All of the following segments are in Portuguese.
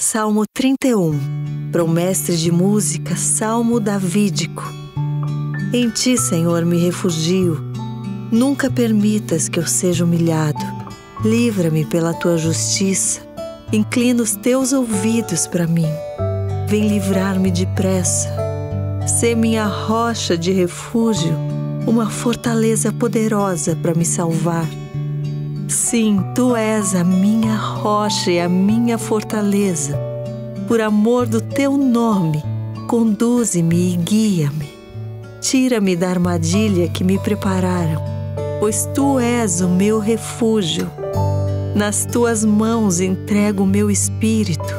Salmo 31. Para o mestre de música, Salmo davídico. Em ti, Senhor, me refugio. Nunca permitas que eu seja humilhado. Livra-me pela tua justiça. Inclina os teus ouvidos para mim. Vem livrar-me depressa. Sê minha rocha de refúgio, uma fortaleza poderosa para me salvar. Sim, Tu és a minha rocha e a minha fortaleza. Por amor do Teu nome, conduze-me e guia-me. Tira-me da armadilha que me prepararam, pois Tu és o meu refúgio. Nas Tuas mãos entrego o meu espírito.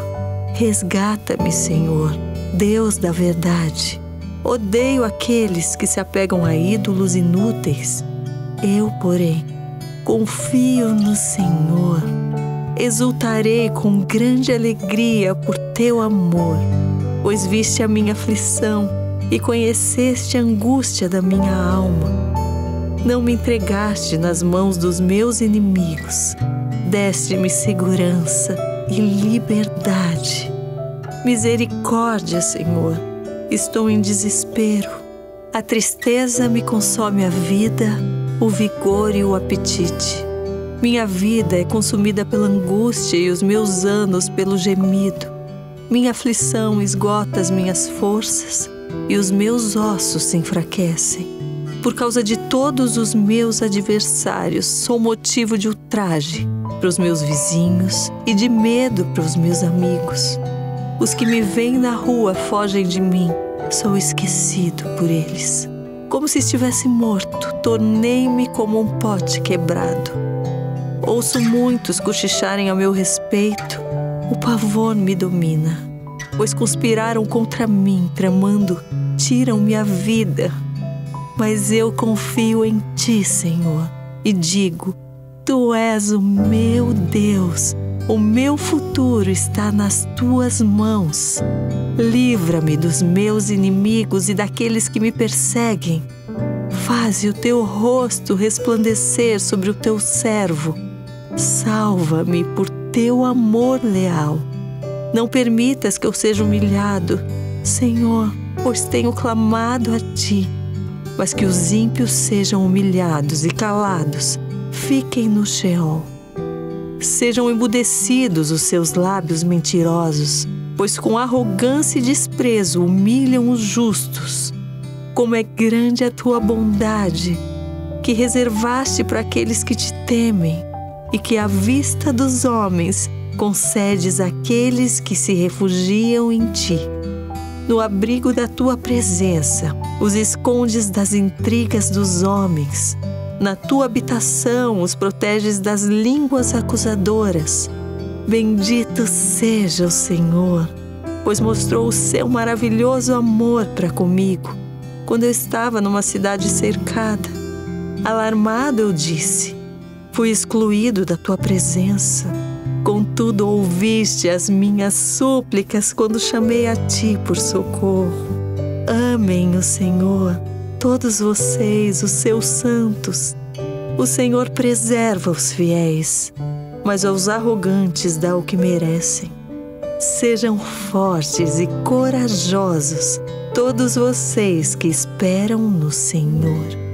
Resgata-me, Senhor, Deus da verdade. Odeio aqueles que se apegam a ídolos inúteis. Eu, porém, confio no Senhor. Exultarei com grande alegria por Teu amor, pois viste a minha aflição e conheceste a angústia da minha alma. Não me entregaste nas mãos dos meus inimigos. Deste-me segurança e liberdade. Misericórdia, Senhor, estou em desespero. A tristeza me consome a vida, o vigor e o apetite. Minha vida é consumida pela angústia e os meus anos pelo gemido. Minha aflição esgota as minhas forças e os meus ossos se enfraquecem. Por causa de todos os meus adversários, sou motivo de ultraje para os meus vizinhos e de medo para os meus amigos. Os que me veem na rua fogem de mim, sou esquecido por eles. Como se estivesse morto, tornei-me como um pote quebrado. Ouço muitos cochicharem a meu respeito. O pavor me domina, pois conspiraram contra mim, tramando, tiram-me a vida. Mas eu confio em Ti, Senhor, e digo: Tu és o meu Deus. O meu futuro está nas Tuas mãos. Livra-me dos meus inimigos e daqueles que me perseguem. Faze o Teu rosto resplandecer sobre o Teu servo. Salva-me por Teu amor leal. Não permitas que eu seja humilhado, Senhor, pois tenho clamado a Ti. Mas que os ímpios sejam humilhados e calados, fiquem no Sheol. Sejam embudecidos os seus lábios mentirosos, pois com arrogância e desprezo humilham os justos. Como é grande a Tua bondade, que reservaste para aqueles que Te temem, e que à vista dos homens concedes àqueles que se refugiam em Ti. No abrigo da Tua presença, os escondes das intrigas dos homens. Na Tua habitação os proteges das línguas acusadoras. Bendito seja o Senhor, pois mostrou o Seu maravilhoso amor para comigo, quando eu estava numa cidade cercada. Alarmado eu disse: fui excluído da Tua presença. Contudo ouviste as minhas súplicas quando chamei a Ti por socorro. Amem o Senhor, todos vocês, os Seus santos. O Senhor preserva os fiéis, mas aos arrogantes dá o que merecem. Sejam fortes e corajosos, todos vocês que esperam no Senhor.